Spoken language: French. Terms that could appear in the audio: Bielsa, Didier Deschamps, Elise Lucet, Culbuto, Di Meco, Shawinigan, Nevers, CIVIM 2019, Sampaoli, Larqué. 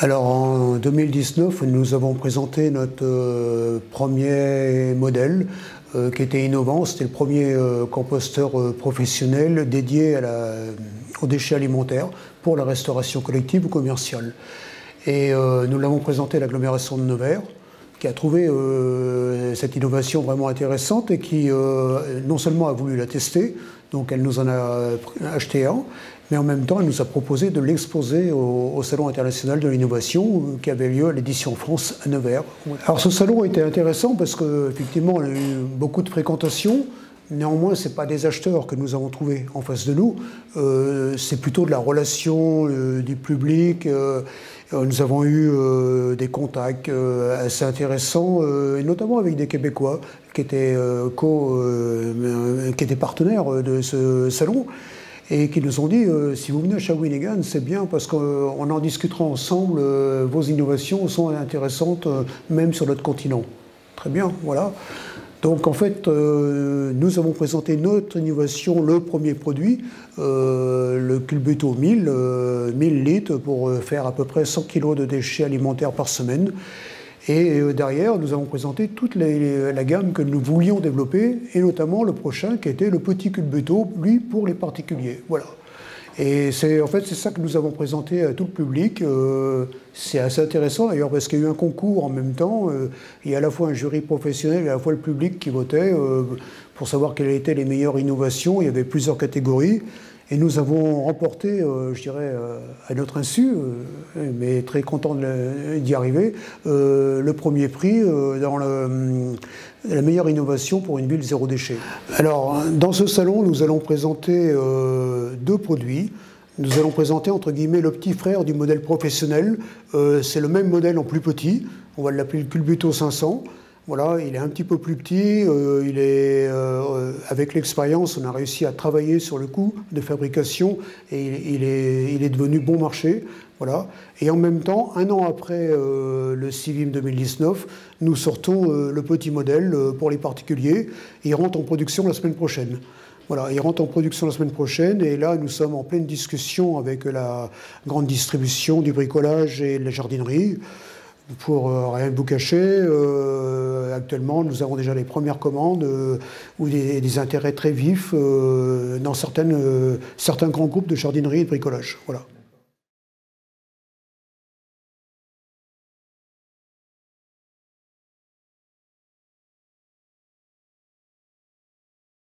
Alors en 2019, nous avons présenté notre premier modèle qui était innovant. C'était le premier composteur professionnel dédié à aux déchets alimentaires pour la restauration collective ou commerciale. Et nous l'avons présenté à l'agglomération de Nevers, qui a trouvé cette innovation vraiment intéressante et qui non seulement a voulu la tester, donc elle nous en a acheté un, mais en même temps elle nous a proposé de l'exposer au Salon international de l'innovation qui avait lieu à l'édition France à Nevers. Alors ce salon était intéressant parce qu'effectivement on a eu beaucoup de fréquentations. Néanmoins, ce n'est pas des acheteurs que nous avons trouvés en face de nous, c'est plutôt de la relation du public. Nous avons eu des contacts assez intéressants, et notamment avec des Québécois qui étaient, qui étaient partenaires de ce salon et qui nous ont dit « si vous venez à Shawinigan, c'est bien parce qu'on en discutera ensemble, vos innovations sont intéressantes même sur notre continent ». Très bien, voilà. Donc en fait, nous avons présenté notre innovation, le premier produit, le culbuto 1000, 1000 litres pour faire à peu près 100 kg de déchets alimentaires par semaine. Et derrière, nous avons présenté toute la gamme que nous voulions développer, et notamment le prochain qui était le petit culbuto, lui pour les particuliers. Voilà. Et c'est ça que nous avons présenté à tout le public. C'est assez intéressant d'ailleurs parce qu'il y a eu un concours en même temps. Il y a à la fois un jury professionnel et à la fois le public qui votait pour savoir quelles étaient les meilleures innovations. Il y avait plusieurs catégories. Et nous avons remporté, je dirais, à notre insu, mais très content d'y arriver, le premier prix dans la meilleure innovation pour une ville zéro déchet. Alors, dans ce salon, nous allons présenter deux produits. Nous allons présenter, entre guillemets, le petit frère du modèle professionnel. C'est le même modèle en plus petit. On va l'appeler le culbuto 500. Voilà, il est un petit peu plus petit, avec l'expérience, on a réussi à travailler sur le coût de fabrication et il est devenu bon marché. Voilà. Et en même temps, un an après le CIVIM 2019, nous sortons le petit modèle pour les particuliers. Il rentre en production la semaine prochaine. Voilà, il rentre en production la semaine prochaine et là, nous sommes en pleine discussion avec la grande distribution du bricolage et de la jardinerie. Pour rien vous cacher, actuellement, nous avons déjà les premières commandes ou des intérêts très vifs dans certains grands groupes de jardinerie et de bricolage. Voilà.